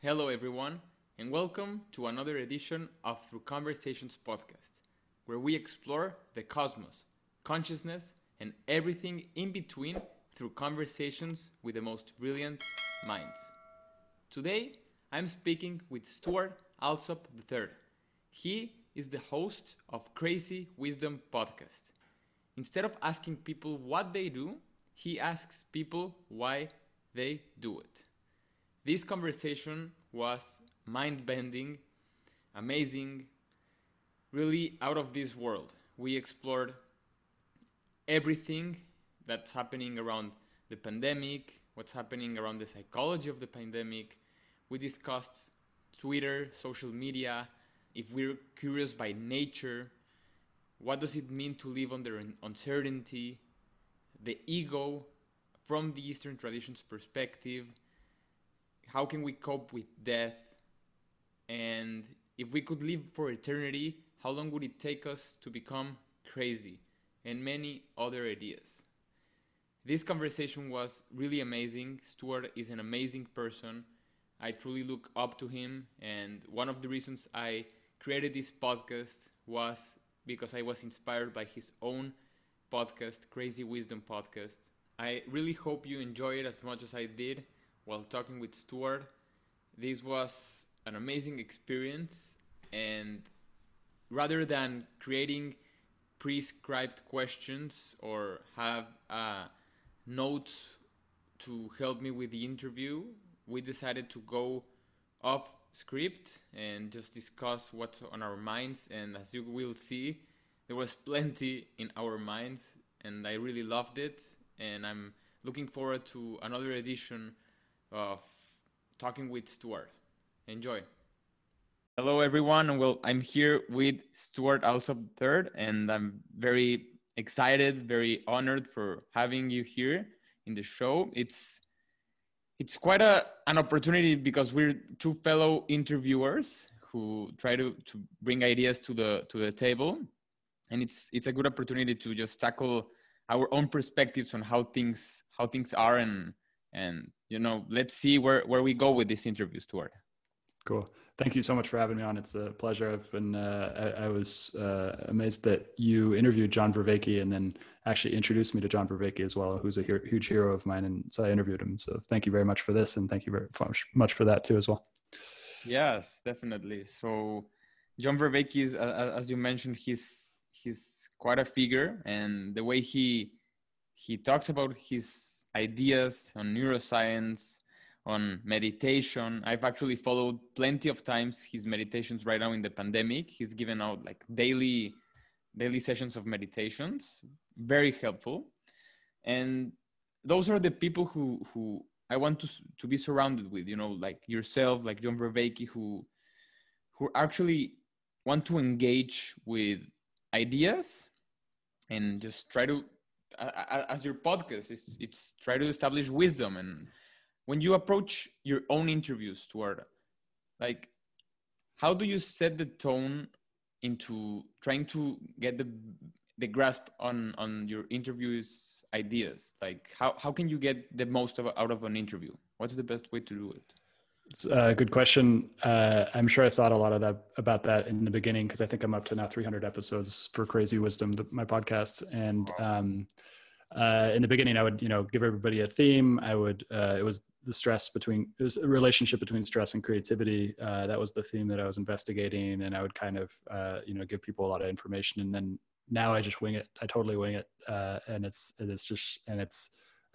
Hello everyone, and welcome to another edition of Through Conversations Podcast, where we explore the cosmos, consciousness, and everything in between through conversations with the most brilliant minds. Today, I'm speaking with Stuart Alsop III. He is the host of Crazy Wisdom Podcast. Instead of asking people what they do, he asks people why they do it. This conversation was mind-bending, amazing, really out of this world. We explored everything that's happening around the pandemic, what's happening around the psychology of the pandemic. We discussed Twitter, social media, if we're curious by nature, what does it mean to live under uncertainty, the ego from the Eastern tradition's perspective, how can we cope with death? And if we could live for eternity, how long would it take us to become crazy? And many other ideas. This conversation was really amazing. Stuart is an amazing person. I truly look up to him. And one of the reasons I created this podcast was because I was inspired by his own podcast, Crazy Wisdom Podcast. I really hope you enjoy it as much as I did. While talking with Stuart, this was an amazing experience, and rather than creating prescribed questions or have notes to help me with the interview, we decided to go off script and just discuss what's on our minds. And as you will see, there was plenty in our minds, and I really loved it, and I'm looking forward to another edition of Talking with Stuart. Enjoy. Hello everyone, and well, I'm here with Stuart Alsop III, and I'm very excited, very honored for having you here in the show. It's quite an opportunity because we're two fellow interviewers who try to bring ideas to the table, and it's a good opportunity to just tackle our own perspectives on how things are, and you know, let's see where we go with this interview, Stuart. Cool. Thank you so much for having me on. It's a pleasure. I've been, I was amazed that you interviewed John Vervaeke and then actually introduced me to John Vervaeke as well, who's a huge hero of mine. And so I interviewed him. So thank you very much for this. And thank you very much for that too as well. Yes, definitely. So John Vervaeke is, as you mentioned, he's quite a figure. And the way he talks about his ideas on neuroscience, on meditation. I've actually followed plenty of times his meditations right now in the pandemic. He's given out like daily sessions of meditations, very helpful. And those are the people who I want to be surrounded with, you know, like yourself, like John Vervaeke, who actually want to engage with ideas and just try to, as your podcast, it's try to establish wisdom. And when you approach your own interviews, Stuart, like, how do you set the tone into trying to get the grasp on your interviews' ideas? Like, how can you get the most out of an interview? What's the best way to do it? It's a good question. I'm sure I thought a lot of that about that in the beginning, because I think I'm up to now 300 episodes for Crazy Wisdom, my podcast. And in the beginning, I would, you know, give everybody a theme. I would. It was a relationship between stress and creativity. That was the theme that I was investigating, and I would kind of, you know, give people a lot of information. And then now I just wing it. I totally wing it, and it's just.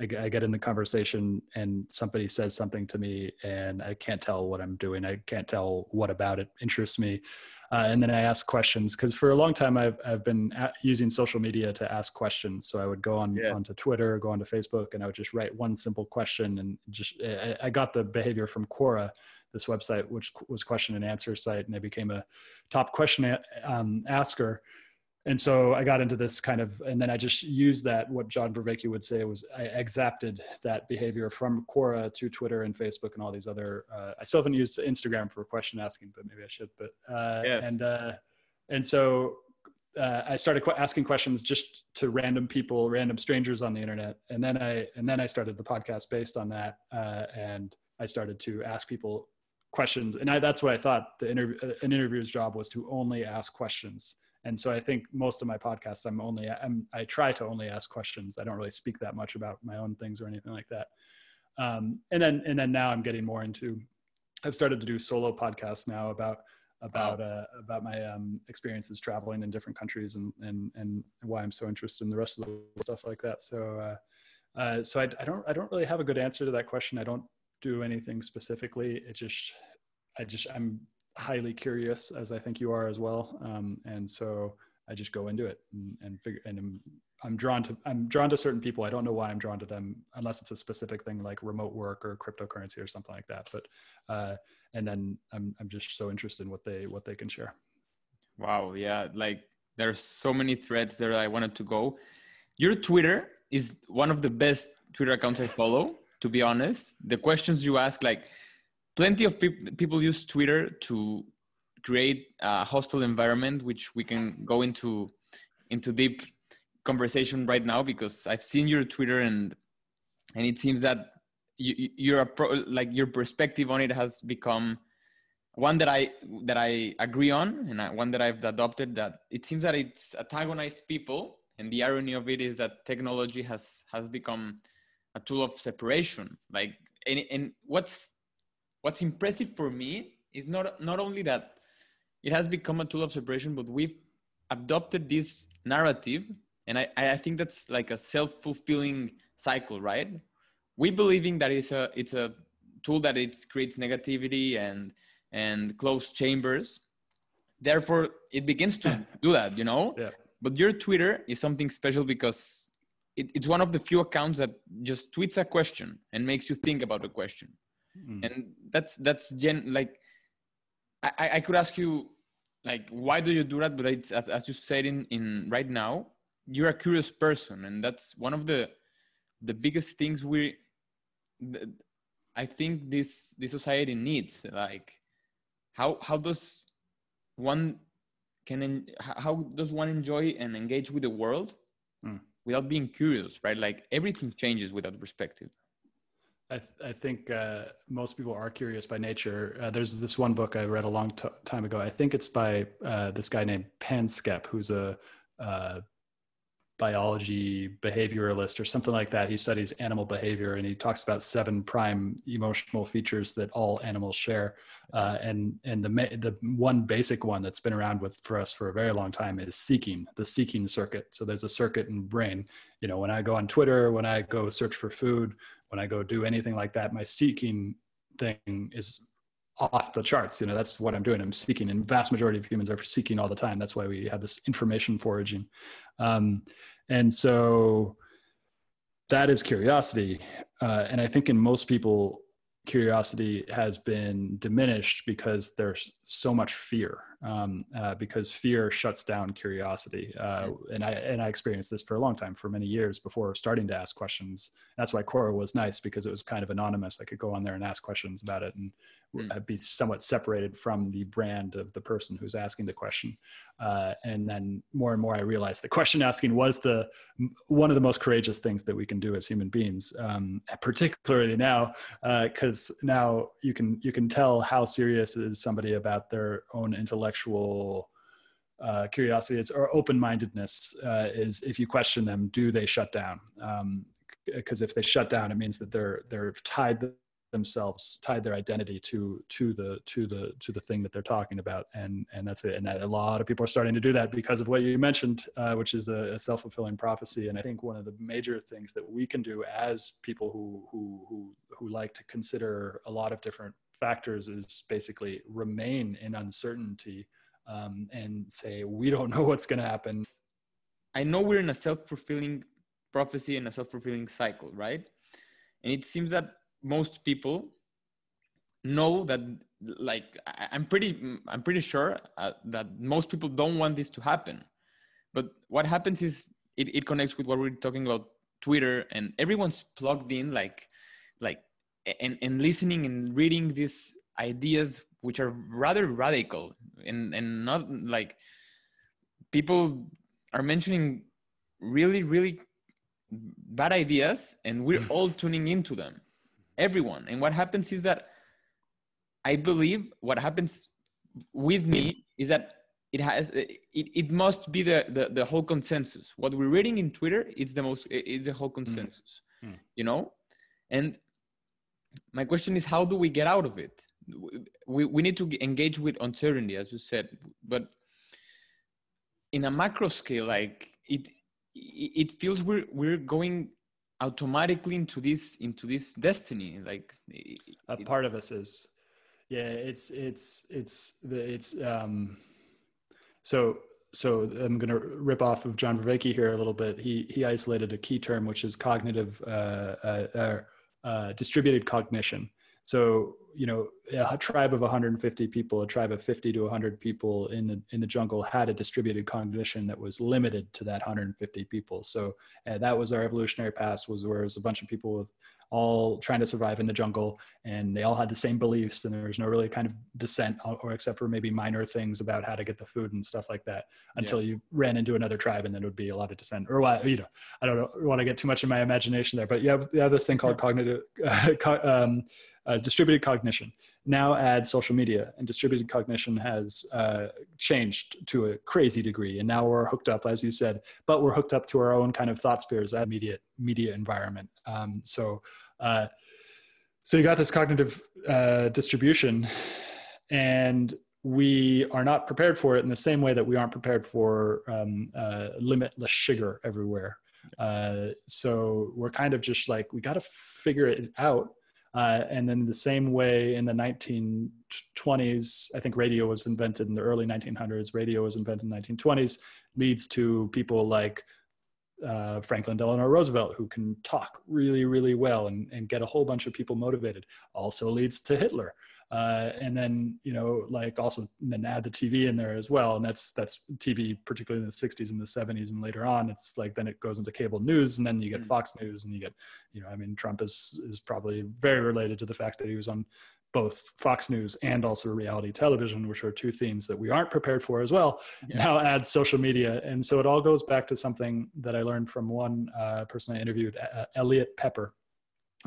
I get in the conversation and somebody says something to me and I can't tell what I'm doing. I can't tell what about it interests me. And then I ask questions, because for a long time I've been using social media to ask questions. So I would go on onto Twitter, go onto Facebook, and I would just write one simple question. And just, I got the behavior from Quora, this website, which was question and answer site. And I became a top question asker. And so I got into this kind of, and then I just used that, what John Vervaeke would say was, I exapted that behavior from Quora to Twitter and Facebook and all these other, I still haven't used Instagram for question asking, but maybe I should, but, yes. And so I started asking questions just to random people, random strangers on the internet. And then I started the podcast based on that. And I started to ask people questions. And that's what I thought the interviewer's job was, to only ask questions. And so I think most of my podcasts, I try to only ask questions. I don't really speak that much about my own things or anything like that. And then now I'm getting more into, I've started to do solo podcasts now about my experiences traveling in different countries and why I'm so interested in the rest of the stuff like that. So, so I don't really have a good answer to that question. I don't do anything specifically. I'm highly curious, as I think you are as well. And so I just go into it and I'm drawn to certain people. I don't know why I'm drawn to them, unless it's a specific thing like remote work or cryptocurrency or something like that. But then I'm just so interested in what they can share. Wow. Yeah. Like, there are so many threads there that I wanted to go. Your Twitter is one of the best Twitter accounts I follow, to be honest. The questions you ask, like, plenty of people use Twitter to create a hostile environment, which we can go into deep conversation right now, because I've seen your Twitter and it seems that your perspective on it has become one that I agree on, and one that I've adopted, that it seems that it's antagonized people. And the irony of it is that technology has become a tool of separation. Like, and what's impressive for me is not only that it has become a tool of separation, but we've adopted this narrative. And I think that's like a self-fulfilling cycle, right? We believing that it's a tool that it creates negativity and closed chambers. Therefore, it begins to do that, you know? Yeah. But your Twitter is something special, because it's one of the few accounts that just tweets a question and makes you think about the question. And I could ask you, like, why do you do that? But it's, as you said in right now, you're a curious person, and that's one of the biggest things I think this society needs. Like, how does one enjoy and engage with the world without being curious, right? Like, everything changes without perspective. I think most people are curious by nature. There's this one book I read a long time ago. I think it's by this guy named Panskepp, who's a biology behavioralist or something like that. He studies animal behavior, and he talks about 7 prime emotional features that all animals share. And the one basic one that's been around for us for a very long time is seeking, the seeking circuit. So there's a circuit in brain. You know, when I go on Twitter, when I go search for food, when I go do anything like that, my seeking thing is off the charts. You know, that's what I'm doing. I'm seeking, and vast majority of humans are seeking all the time. That's why we have this information foraging. And so that is curiosity. And I think in most people, curiosity has been diminished because there's so much fear, because fear shuts down curiosity. And I experienced this for a long time, for many years, before starting to ask questions. That's why Quora was nice, because it was kind of anonymous. I could go on there and ask questions about it, and I'd be somewhat separated from the brand of the person who's asking the question. And then more and more I realized that question asking was one of the most courageous things that we can do as human beings, particularly now, because now you can tell how serious is somebody about their own intellectual curiosity or open-mindedness, is if you question them, do they shut down? Because if they shut down, it means that they're tied their identity to the thing that they're talking about, and that's it. And that a lot of people are starting to do that because of what you mentioned, which is a self-fulfilling prophecy. And I think one of the major things that we can do as people who like to consider a lot of different factors is basically remain in uncertainty, and say, we don't know what's going to happen. I know we're in a self-fulfilling prophecy and a self-fulfilling cycle, right? And it seems that most people know that, like, I'm pretty sure that most people don't want this to happen. But what happens is it connects with what we're talking about, Twitter, and everyone's plugged in, and listening and reading these ideas, which are rather radical, and not like, people are mentioning really, really bad ideas, and we're all tuning into them. Everyone. And what happens is that I believe what happens with me is that it must be the whole consensus. What we're reading in Twitter, it's the whole consensus, you know? And my question is, how do we get out of it? We need to engage with uncertainty, as you said, but in a macro scale, like it feels we're going automatically into this destiny. Like a part of us is, yeah, so I'm going to rip off of John Vervaeke here a little bit. He isolated a key term, which is cognitive, distributed cognition. So, you know, a tribe of 150 people, a tribe of 50 to 100 people in the jungle had a distributed cognition that was limited to that 150 people. So that was our evolutionary past, was where it was a bunch of people with all trying to survive in the jungle, and they all had the same beliefs, and there was no really kind of dissent, or except for maybe minor things about how to get the food and stuff like that, until you ran into another tribe, and then it would be a lot of dissent, or you know, I don't want to get too much in my imagination there, but you have this thing called cognitive, distributed cognition. Now add social media, and distributed cognition has changed to a crazy degree. And now we're hooked up, as you said, but we're hooked up to our own kind of thought spheres, that media environment. So you got this cognitive distribution, and we are not prepared for it in the same way that we aren't prepared for limitless sugar everywhere. So we're kind of just like, we got to figure it out. And then the same way in the 1920s, I think radio was invented in the early 1900s, radio was invented in the 1920s, leads to people like Franklin Delano Roosevelt, who can talk really, really well and get a whole bunch of people motivated. Also leads to Hitler. And then, you know, like also then add the TV in there as well. And that's TV, particularly in the 60s and the 70s and later on, it's like, then it goes into cable news, and then you get Fox News, and you get, you know, I mean, Trump is probably very related to the fact that he was on both Fox News and also reality television, which are two themes that we aren't prepared for as well. Yeah. Now add social media. And so it all goes back to something that I learned from one person I interviewed, Elliot Pepper.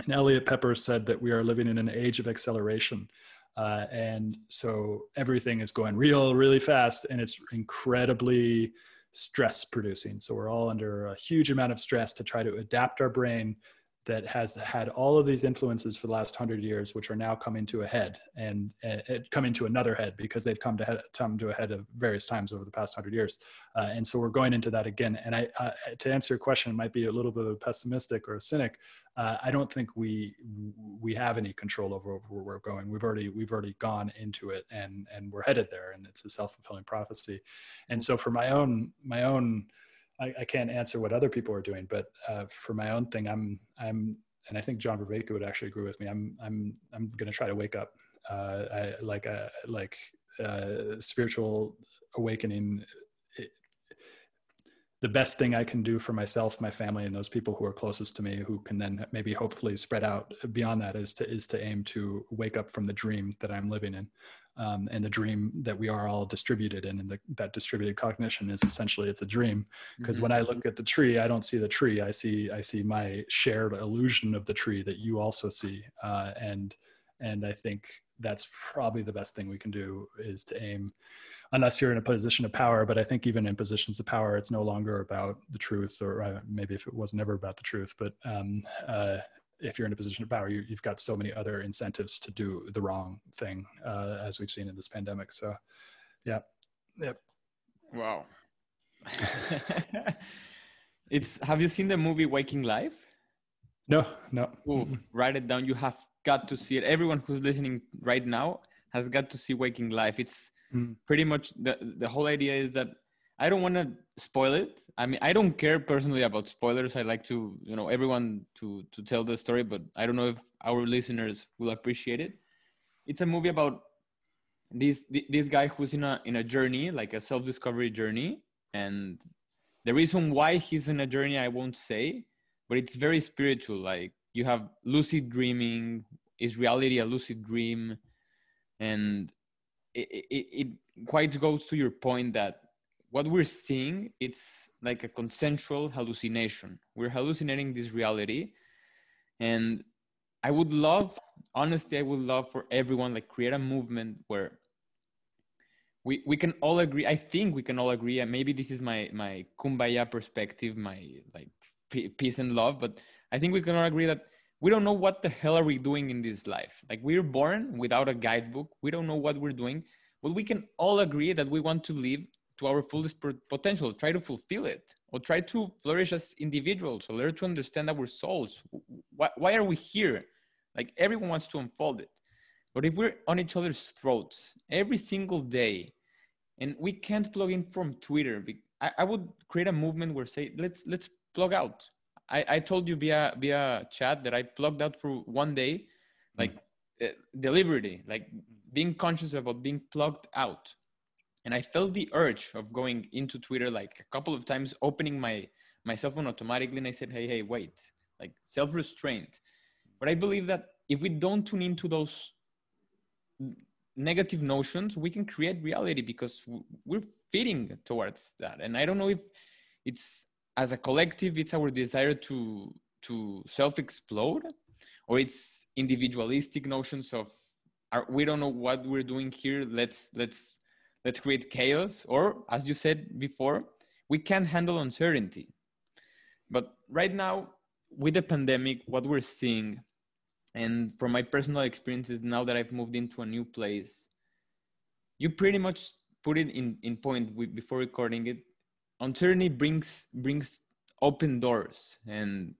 And Elliot Pepper said that we are living in an age of acceleration. And so everything is going really fast, and it's incredibly stress producing. So we're all under a huge amount of stress to try to adapt our brain that has had all of these influences for the last 100 years, which are now coming to a head and coming to another head, because they've come to a head at various times over the past 100 years. And so we're going into that again. And I to answer your question, it might be a little bit of a pessimistic or a cynic. I don't think we have any control over where we're going. We've already gone into it, and we're headed there, and it's a self-fulfilling prophecy. And so for my own, I can't answer what other people are doing, but for my own thing, and I think John Vervaeke would actually agree with me. I'm going to try to wake up. Spiritual awakening. The best thing I can do for myself, my family, and those people who are closest to me, who can then maybe hopefully spread out beyond that, is to aim to wake up from the dream that I'm living in. And the dream that we are all distributed in, and that distributed cognition is essentially, it's a dream. Because when I look at the tree, I don't see the tree. I see my shared illusion of the tree that you also see. And I think that's probably the best thing we can do, is to aim, unless you're in a position of power. But I think even in positions of power, it's no longer about the truth, or maybe if it was never about the truth, but if you're in a position of power, you've got so many other incentives to do the wrong thing, as we've seen in this pandemic. So, yeah. Yep. Wow. Have you seen the movie Waking Life? No. Ooh, write it down. You have got to see it. Everyone who's listening right now has got to see Waking Life. It's pretty much the whole idea is that I don't want to spoil it. I mean, I don't care personally about spoilers. I like to, you know, everyone to tell the story, but I don't know if our listeners will appreciate it. It's a movie about this guy who's in a journey, like a self-discovery journey. And the reason why he's in a journey, I won't say, but it's very spiritual. Like, you have lucid dreaming. Is reality a lucid dream? And it quite goes to your point that what we're seeing, it's like a consensual hallucination. We're hallucinating this reality. And I would love, honestly, I would love for everyone, like, create a movement where we can all agree. I think we can all agree, and maybe this is my kumbaya perspective, my like peace and love, but I think we can all agree that we don't know what the hell are we doing in this life. Like, we're born without a guidebook. We don't know what we're doing, but we can all agree that we want to live to our fullest potential, try to fulfill it, or try to flourish as individuals, or learn to understand our souls. Why are we here? Like, everyone wants to unfold it. But if we're on each other's throats every single day, and we can't plug in from Twitter, I would create a movement where, say, let's plug out. I told you via chat that I plugged out for one day, like deliberately, like being conscious about being plugged out. And I felt the urge of going into Twitter like a couple of times, opening my cell phone automatically. And I said, hey, wait, like self-restraint. But I believe that if we don't tune into those negative notions, we can create reality because we're feeding towards that. And I don't know if it's, as a collective, it's our desire to self-explode, or it's individualistic notions of we don't know what we're doing here. Let's create chaos. Or, as you said before, we can't handle uncertainty. But right now, with the pandemic, what we're seeing, and from my personal experiences, now that I've moved into a new place, you pretty much put it in point before recording it. Uncertainty brings open doors, and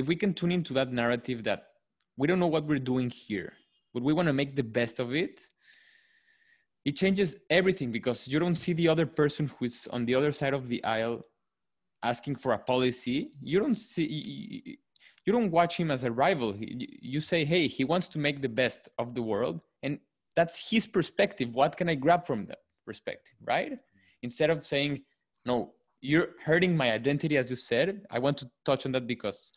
if we can tune into that narrative that we don't know what we're doing here, but we want to make the best of it, it changes everything, because you don't see the other person who's on the other side of the aisle asking for a policy. You don't watch him as a rival. You say, hey, he wants to make the best of the world, and that's his perspective. What can I grab from that perspective, right? Instead of saying, no, you're hurting my identity, as you said. I want to touch on that because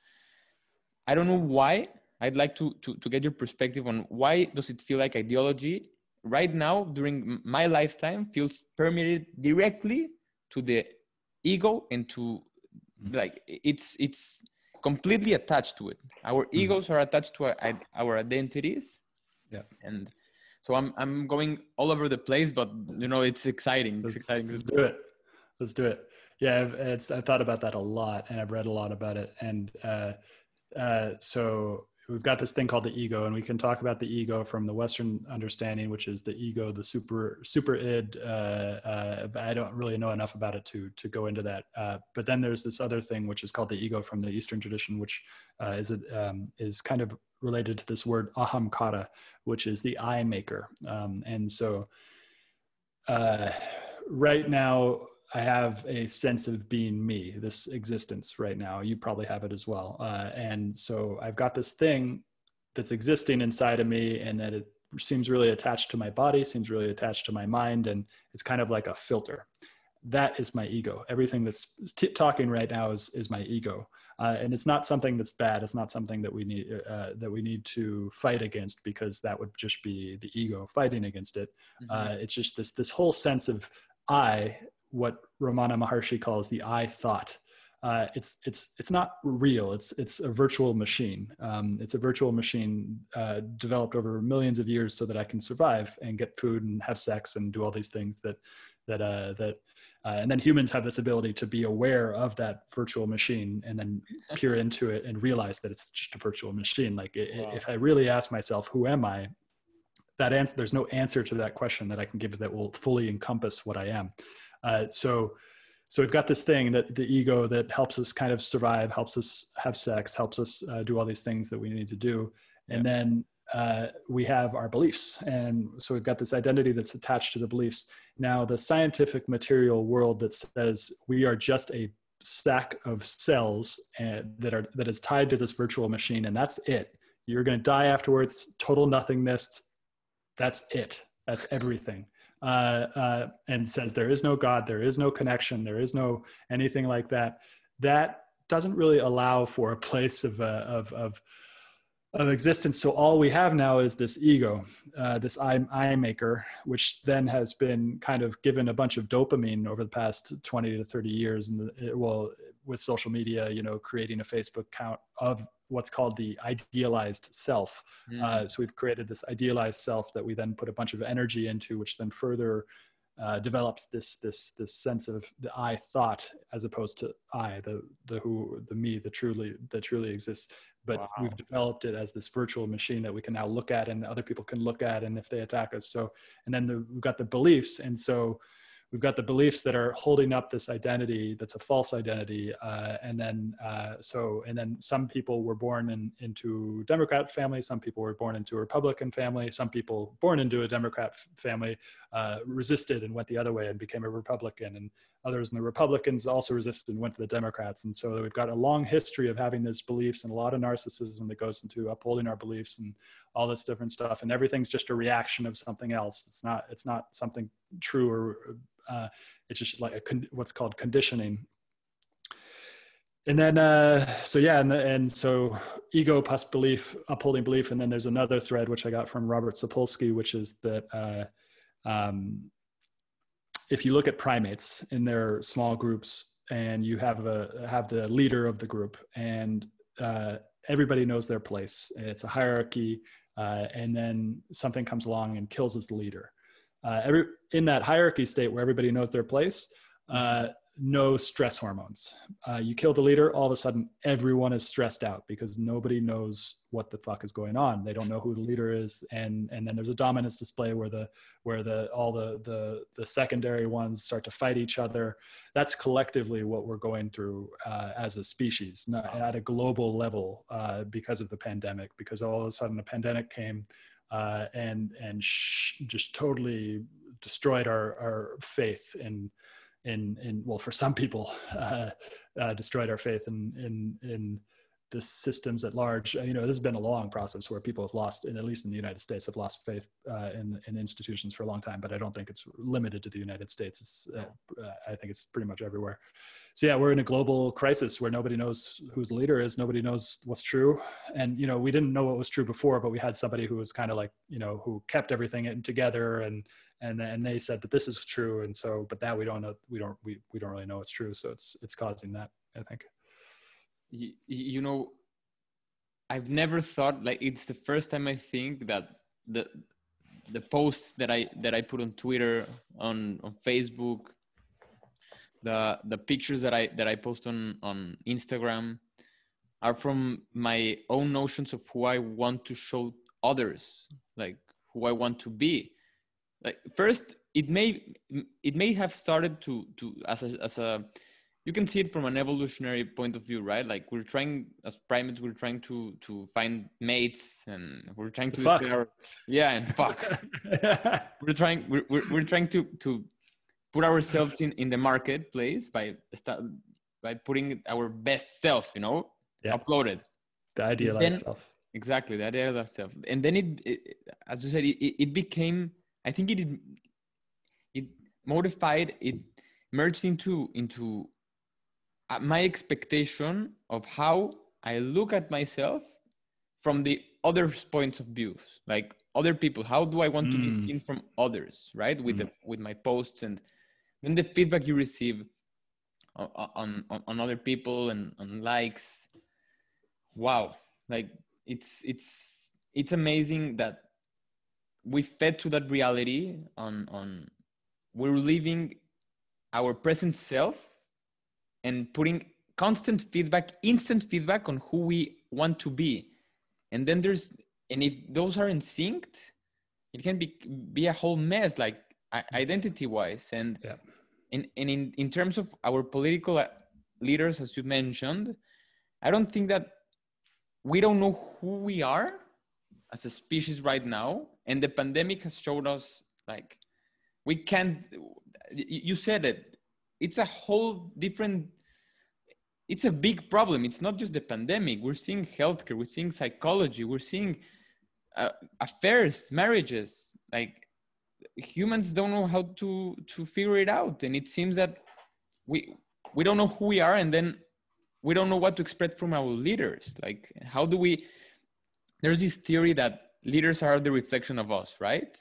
I don't know why. I'd like to get your perspective on why does it feel like ideology right now during my lifetime feels permeated directly to the ego and to like it's completely attached to it. Our egos are attached to our identities. Yeah. And so I'm going all over the place, but you know, it's exciting. It's exciting. Let's do it. Let's do it. Yeah, I've thought about that a lot, and I've read a lot about it. And so we've got this thing called the ego, and we can talk about the ego from the Western understanding, which is the ego, the super id. I don't really know enough about it to go into that. But then there's this other thing, which is called the ego from the Eastern tradition, which is kind of related to this word ahamkara, which is the I maker. And so right now, I have a sense of being me, this existence right now. You probably have it as well. And so I've got this thing that's existing inside of me, and that it seems really attached to my body, seems really attached to my mind. And it's kind of like a filter. That is my ego. Everything that's talking right now is my ego. And it's not something that's bad. It's not something that we need to fight against, because that would just be the ego fighting against it. It's just this whole sense of I, what Ramana Maharshi calls the I thought. It's not real. It's a virtual machine. Developed over millions of years so that I can survive and get food and have sex and do all these things and then humans have this ability to be aware of that virtual machine and then peer into it and realize that it's just a virtual machine. Like if I really ask myself, who am I? That answer, there's no answer to that question that I can give that will fully encompass what I am. So we've got this thing, that the ego, that helps us kind of survive, helps us have sex, helps us do all these things that we need to do. And then we have our beliefs. And so we've got this identity that's attached to the beliefs. Now, the scientific material world that says we are just a stack of cells that is tied to this virtual machine, and that's it. You're going to die afterwards, total nothingness. That's it. That's everything. And says there is no God, there is no connection, there is no anything like that. That doesn't really allow for a place of existence. So all we have now is this ego, this I maker, which then has been kind of given a bunch of dopamine over the past 20 to 30 years. And with social media, you know, creating a Facebook account of what's called the idealized self. So we've created this idealized self that we then put a bunch of energy into, which then further develops this sense of the I thought, as opposed to I, the who, the me, the truly exists. But wow, we've developed it as this virtual machine that we can now look at, and other people can look at, and if they attack us. So, and then we've got the beliefs. And so we've got the beliefs that are holding up this identity that's a false identity. And then some people were born into Democrat family. Some people were born into a Republican family. Some people born into a Democrat family resisted and went the other way and became a Republican, and others in the Republicans also resisted and went to the Democrats. And so we've got a long history of having these beliefs, and a lot of narcissism that goes into upholding our beliefs and all this different stuff. And everything's just a reaction of something else. It's not something true, or it's just like what's called conditioning. And then, so ego plus belief, upholding belief. And then there's another thread, which I got from Robert Sapolsky, which is that, if you look at primates in their small groups, and you have the leader of the group, and everybody knows their place, it's a hierarchy, and then something comes along and kills as the leader. In that hierarchy state where everybody knows their place, no stress hormones. You kill the leader, all of a sudden everyone is stressed out because nobody knows what the fuck is going on. They don't know who the leader is, and then there's a dominance display where all the secondary ones start to fight each other. That's collectively what we're going through as a species, not at a global level, because of the pandemic, because all of a sudden the pandemic came and just totally destroyed our faith in, for some people, destroyed our faith in the systems at large. You know, this has been a long process where people have lost, and at least in the United States, have lost faith in institutions for a long time. But I don't think it's limited to the United States. I think it's pretty much everywhere. So yeah, we're in a global crisis where nobody knows who's the leader is. Nobody knows what's true. And, you know, we didn't know what was true before, but we had somebody who was kind of like, you know, who kept everything together, and they said that this is true, and so, but now we don't know, we don't really know it's true, so it's causing that, I think. You know, I've never thought, like, it's the first time I think that the posts that I put on Twitter, on Facebook, the pictures that I post on Instagram are from my own notions of who I want to show others, like who I want to be. Like, first, it may have started to as a, you can see it from an evolutionary point of view, right? Like, we're trying, as primates, we're trying to find mates, and we're trying to discover, yeah, and fuck. we're trying to put ourselves in the marketplace by putting our best self, you know, yeah, uploaded. The idealized self. Exactly, the idealized self. And then it as you said, it became, I think it modified, it merged into my expectation of how I look at myself from the other's points of views, like other people. How do I want to be seen from others, right? With my posts, and then the feedback you receive on other people and on likes. Wow, like it's amazing that we fed to that reality. We're living our present self and putting instant feedback on who we want to be. And then if those aren't synced, it can be a whole mess, like identity wise. And yeah, in terms of our political leaders, as you mentioned, I don't think that we don't know who we are as a species right now. And the pandemic has showed us, like, we can't, you said it, it's a whole different, it's a big problem. It's not just the pandemic. We're seeing healthcare, we're seeing psychology, we're seeing affairs, marriages, like humans don't know how to figure it out. And it seems that we don't know who we are, and then we don't know what to expect from our leaders. Like, how do we, there's this theory that leaders are the reflection of us, right?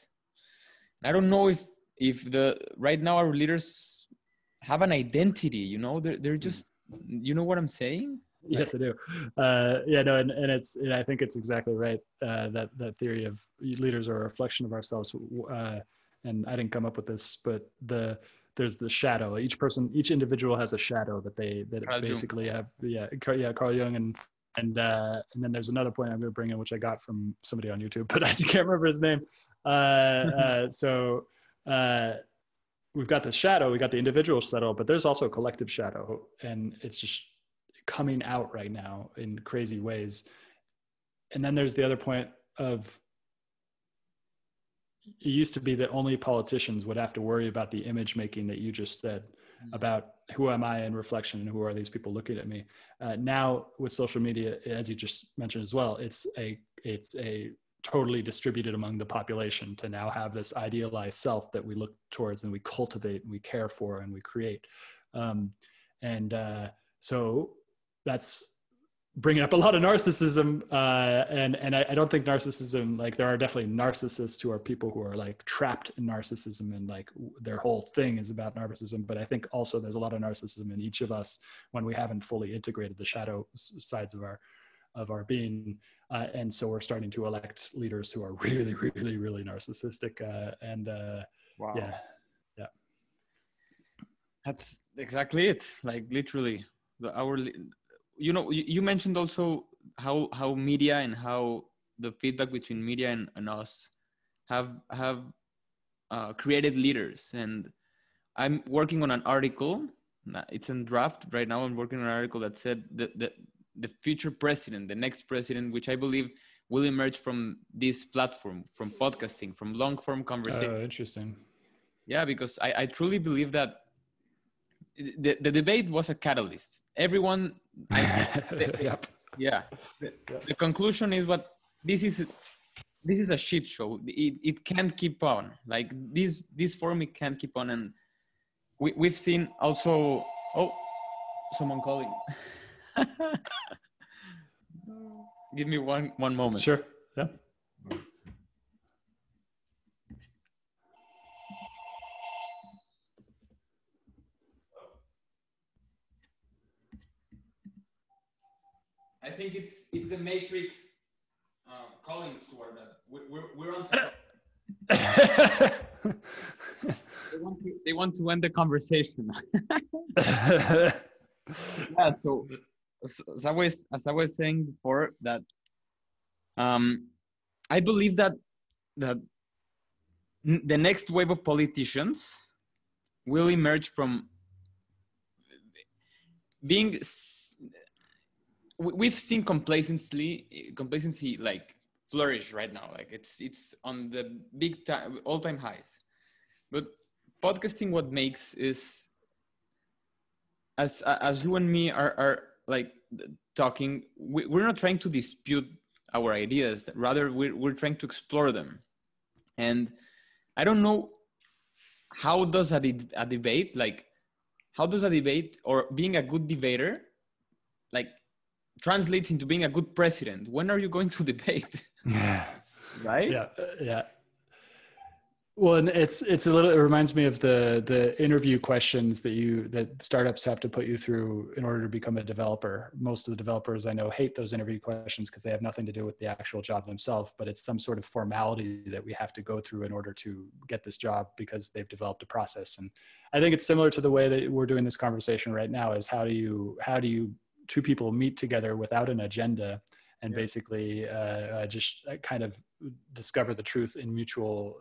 I don't know if right now our leaders have an identity, you know, they're just, you know what I'm saying? Yes, I do. And it's, I think it's exactly right. That theory of leaders are a reflection of ourselves. And I didn't come up with this, but there's the shadow. Each individual has a shadow that they basically have. Carl Jung and then there's another point I'm going to bring in, which I got from somebody on YouTube, but I can't remember his name. We've got the shadow, we got the individual shadow, but there's also a collective shadow, and it's just coming out right now in crazy ways. And then there's the other point of, it used to be that only politicians would have to worry about the image making that you just said, about who am I in reflection and who are these people looking at me. Now with social media, as you just mentioned as well, it's a totally distributed among the population to now have this idealized self that we look towards and we cultivate and we care for and we create. So that's bringing up a lot of narcissism. And I don't think narcissism, like, there are definitely narcissists who are people who are like trapped in narcissism and like their whole thing is about narcissism. But I think also there's a lot of narcissism in each of us when we haven't fully integrated the shadow sides of our being. And so we're starting to elect leaders who are really, really, really narcissistic. Wow. Yeah. That's exactly it. Like, literally you mentioned also how media and how the feedback between media and us have created leaders. And I'm working on an article. It's in draft right now. I'm working on an article that said that the future president, the next president, which I believe will emerge from this platform, from podcasting, from long form conversation. Oh, interesting. Yeah, because I truly believe that the debate was a catalyst. Everyone. The conclusion is what this is a shit show. It can't keep on like this form. It can't keep on. And we've seen also, someone calling. Give me one moment. Sure. Yeah. I think it's the Matrix calling, Stuart. We're on top. They want to end the conversation. Yeah. So. As I was saying before, that I believe that the next wave of politicians will emerge from being. We've seen complacency like flourish right now, like it's on the big time, all-time highs. But podcasting, what makes is, as you and me are like talking, we're not trying to dispute our ideas, rather we're trying to explore them. And I don't know how does a debate, like how does a debate or being a good debater like translates into being a good president. When are you going to debate? Right? Yeah. Well, and it's a little, it reminds me of the interview questions that startups have to put you through in order to become a developer. Most of the developers I know hate those interview questions because they have nothing to do with the actual job themselves, but it's some sort of formality that we have to go through in order to get this job because they've developed a process. And I think it's similar to the way that we're doing this conversation right now, is how do you two people meet together without an agenda and basically just kind of discover the truth in mutual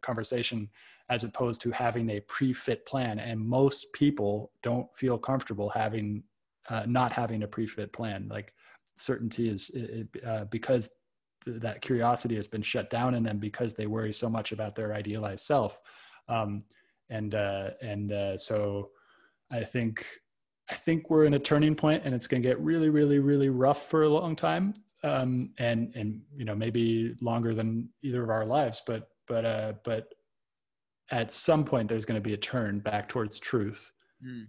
conversation, as opposed to having a pre-fit plan. And most people don't feel comfortable having, not having a pre-fit plan. Like certainty is because that curiosity has been shut down in them because they worry so much about their idealized self. So I think we're in a turning point, and it's going to get really, really, really rough for a long time. And maybe longer than either of our lives, but at some point there's going to be a turn back towards truth,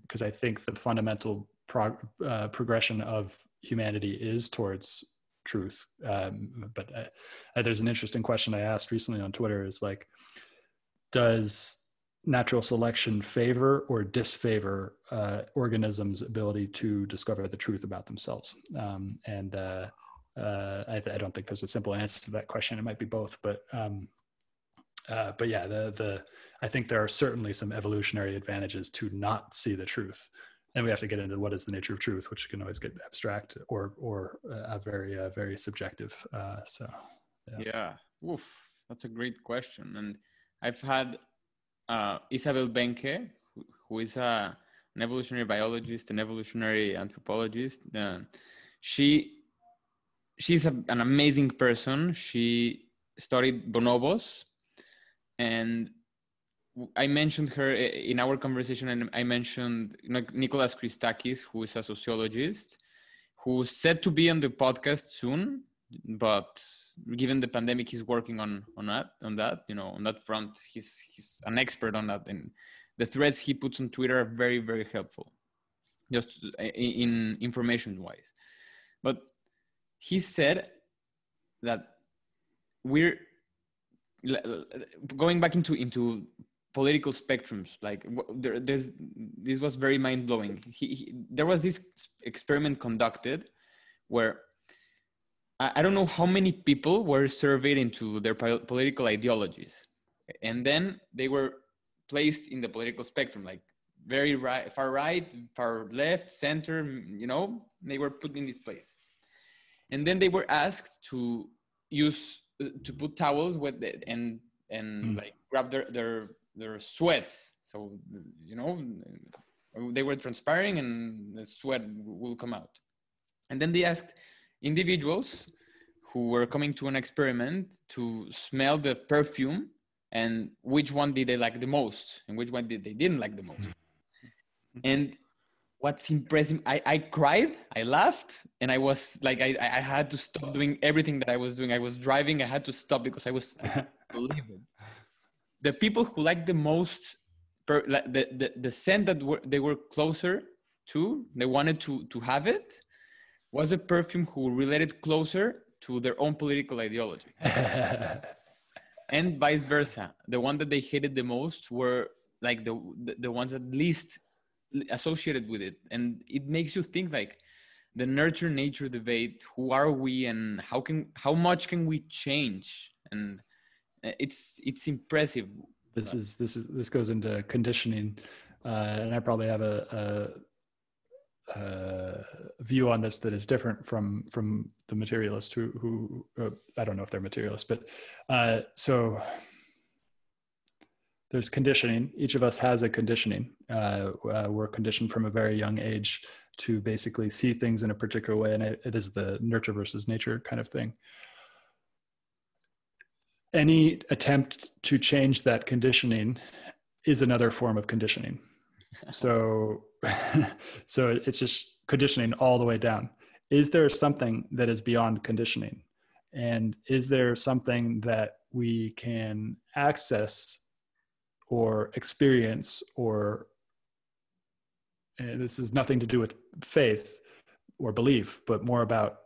because I think the fundamental progression of humanity is towards truth. But there's an interesting question I asked recently on Twitter, is like, does natural selection favor or disfavor organisms' ability to discover the truth about themselves? I don't think there's a simple answer to that question. It might be both, but yeah, I think there are certainly some evolutionary advantages to not see the truth. And we have to get into what is the nature of truth, which can always get abstract or very subjective. So yeah. Woof, that's a great question. And I've had Isabel Benke, who is an evolutionary biologist, an evolutionary anthropologist. She's an amazing person. She studied bonobos, and I mentioned her in our conversation, and I mentioned Nicholas Christakis, who is a sociologist, who's said to be on the podcast soon, but given the pandemic, he's working on that, on that front. He's an expert on that, and the threads he puts on Twitter are very, very helpful, just in information-wise. But he said that we're going back into political spectrums, like this was very mind-blowing. There was this experiment conducted where I don't know how many people were surveyed into their political ideologies, and then they were placed in the political spectrum, like very right, far right, far left, center, they were put in this place. And then they were asked to put towels with it and like grab their sweat. So, they were transpiring and the sweat will come out. And then they asked individuals who were coming to an experiment to smell the perfume and which one did they like the most and which one did they didn't like the most. And what's impressive, I cried, I laughed, and I was like, I had to stop doing everything that I was doing. I was driving, I had to stop because I believe it. The people who liked the most, the scent that they were closer to, they wanted to have it, was a perfume who related closer to their own political ideology. And vice versa. The one that they hated the most were like the ones at least associated with it. And it makes you think, like, the nurture-nature debate, who are we and how much can we change? And it's impressive. This goes into conditioning, and I probably have a view on this that is different from the materialists who I don't know if they're materialists, but so there's conditioning. Each of us has a conditioning. We're conditioned from a very young age to basically see things in a particular way, and it is the nurture versus nature kind of thing. Any attempt to change that conditioning is another form of conditioning. So it's just conditioning all the way down. Is there something that is beyond conditioning? And is there something that we can access or experience, or this is nothing to do with faith or belief, but more about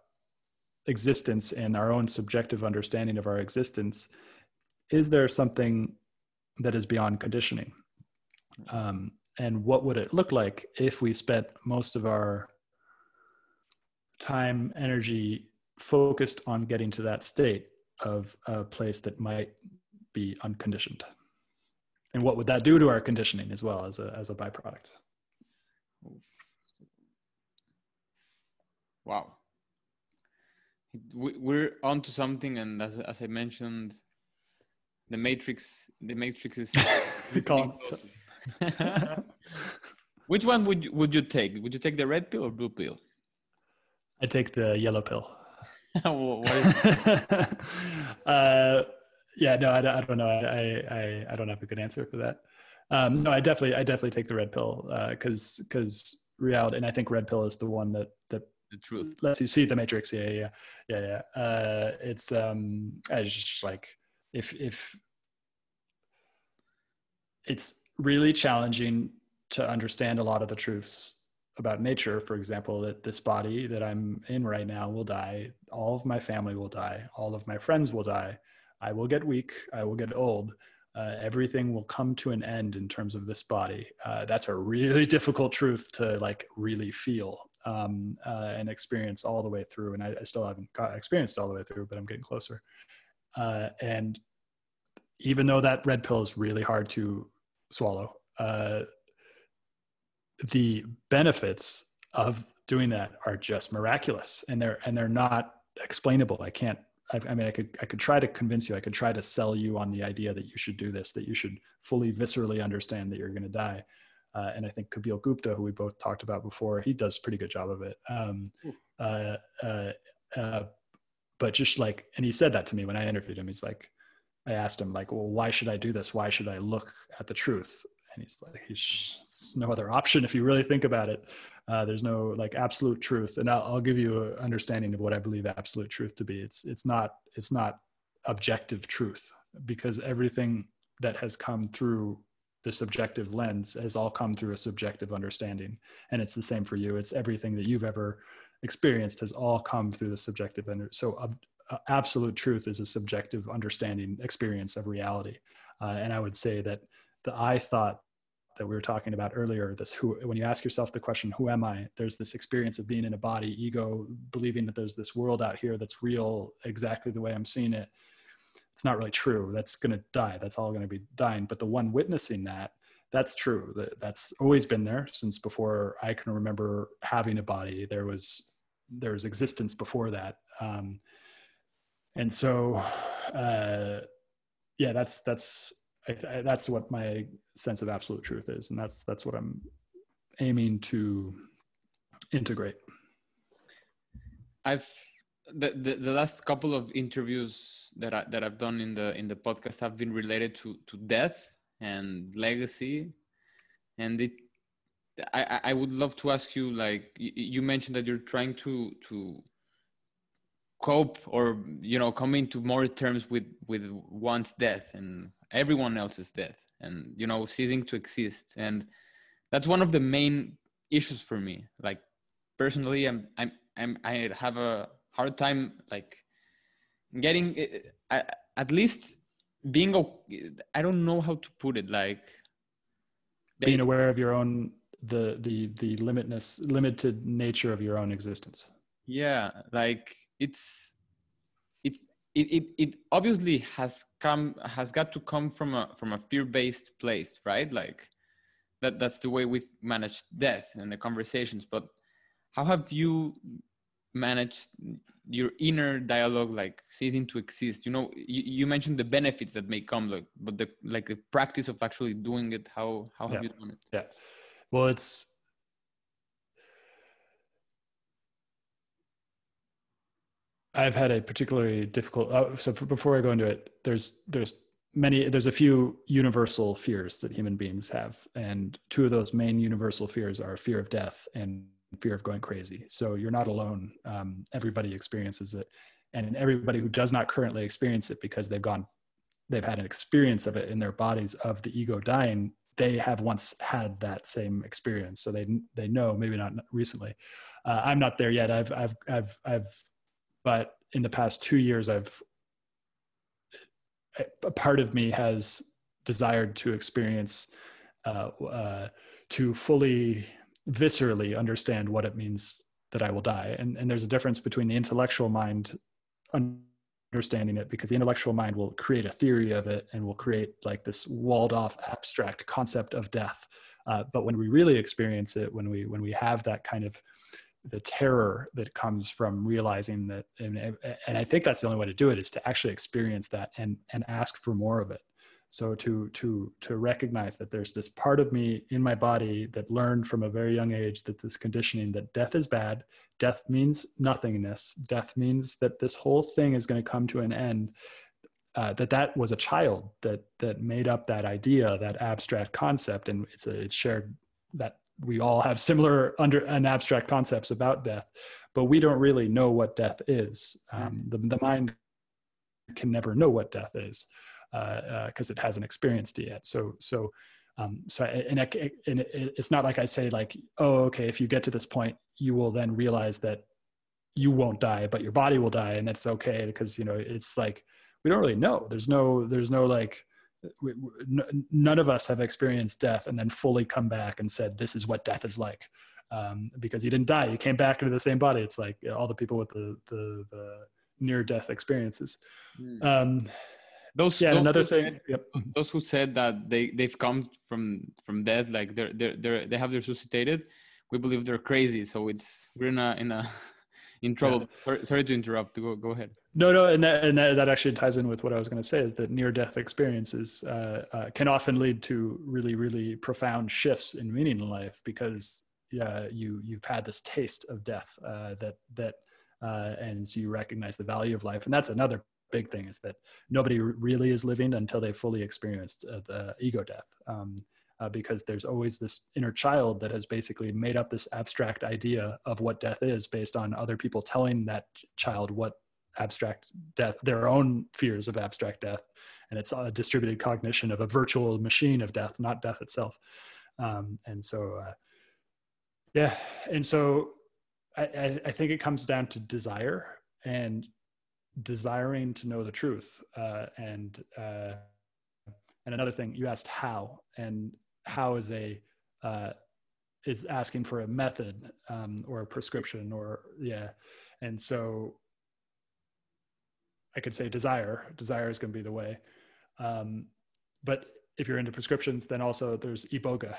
existence and our own subjective understanding of our existence? Is there something that is beyond conditioning? And what would it look like if we spent most of our time, energy focused on getting to that state of a place that might be unconditioned? And what would that do to our conditioning as well as a byproduct? Wow. We're onto something, and as I mentioned, the Matrix is Which one would you take? Would you take the red pill or blue pill? I take the yellow pill. Yeah, no, I don't know. I don't have a good answer for that. No, I definitely take the red pill because reality, and I think red pill is the one that the truth lets you see the Matrix. Yeah. It's I just like if it's really challenging to understand a lot of the truths about nature, for example, that this body that I'm in right now will die, all of my family will die, all of my friends will die, I will get weak, I will get old, Everything will come to an end in terms of this body. That's a really difficult truth to like really feel and experience all the way through. And I still haven't experienced all the way through, but I'm getting closer. And even though that red pill is really hard to swallow, the benefits of doing that are just miraculous, and they're not explainable. I can't. I mean, I could try to convince you, I could try to sell you on the idea that you should do this, that you should fully viscerally understand that you're going to die. And I think Kapil Gupta, who we both talked about before, he does a pretty good job of it. But just like, and he said that to me when I interviewed him, he's like, I asked him like, well, why should I do this? Why should I look at the truth? And he's like, there's no other option if you really think about it. There's no like absolute truth. And I'll give you an understanding of what I believe absolute truth to be. It's not objective truth, because everything that has come through the subjective lens has all come through a subjective understanding. And it's the same for you. It's everything that you've ever experienced has all come through the subjective. And so absolute truth is a subjective understanding experience of reality. And I would say that the I thought that we were talking about earlier, this who, when you ask yourself the question, who am I? There's this experience of being in a body, ego, believing that there's this world out here that's real exactly the way I'm seeing it. It's not really true. That's going to die. That's all going to be dying. But the one witnessing that, that's true. That's always been there since before I can remember having a body. There was existence before that. And so, yeah, that's what my sense of absolute truth is. And that's what I'm aiming to integrate. The last couple of interviews that I've done in the podcast have been related to death and legacy. And I would love to ask you, like, you mentioned that you're trying to cope or, you know, come into more terms with one's death and everyone else's death, and, you know, ceasing to exist. And that's one of the main issues for me. Like, personally, I have a hard time like getting, at least being, I don't know how to put it, like being aware of your own, the limited nature of your own existence. Yeah. Like it obviously has got to come from a fear-based place, right? Like that's the way we've managed death and the conversations. But how have you managed your inner dialogue, like ceasing to exist? You know, you mentioned the benefits that may come, like, but the practice of actually doing it, how have you done it? Yeah. Well, I've had a particularly difficult, so before I go into it, there's a few universal fears that human beings have. And two of those main universal fears are fear of death and fear of going crazy. So you're not alone. Everybody experiences it. And everybody who does not currently experience it because they've had an experience of it in their bodies of the ego dying, they have once had that same experience. So they know, maybe not recently. I'm not there yet. But in the past 2 years, a part of me has desired to experience, to fully viscerally understand what it means that I will die. And there's a difference between the intellectual mind understanding it, because the intellectual mind will create a theory of it and will create like this walled off abstract concept of death. But when we really experience it, when we have that kind of the terror that comes from realizing that, and I think that's the only way to do it, is to actually experience that and ask for more of it. So to recognize that there's this part of me in my body that learned from a very young age that this conditioning that death is bad, death means nothingness, death means that this whole thing is going to come to an end, that was a child that made up that idea, that abstract concept, and it's shared that we all have similar and abstract concepts about death, but we don't really know what death is. The mind can never know what death is because it hasn't experienced it yet. So it's not like I say like, oh, okay, if you get to this point, you will then realize that you won't die, but your body will die, and that's okay because, you know, it's like we don't really know. There's no none of us have experienced death and then fully come back and said, this is what death is like. Because you didn't die, you came back into the same body. It's like all the people with the near-death experiences. Those who said that they've come from death, like they have resuscitated, we believe they're crazy. So we're in trouble. Yeah. Sorry to interrupt. Go ahead. No, and that actually ties in with what I was going to say, is that near-death experiences can often lead to really, really profound shifts in meaning in life, because you've had this taste of death and so you recognize the value of life. And that's another big thing, is that nobody really is living until they fully experienced the ego death, because there's always this inner child that has basically made up this abstract idea of what death is based on other people telling that child what abstract death, their own fears of abstract death. And it's a distributed cognition of a virtual machine of death, not death itself. And so I think it comes down to desire and desiring to know the truth. And another thing you asked, how, and how is is asking for a method, or a prescription, or yeah. And so I could say desire is going to be the way. But if you're into prescriptions, then also there's Iboga.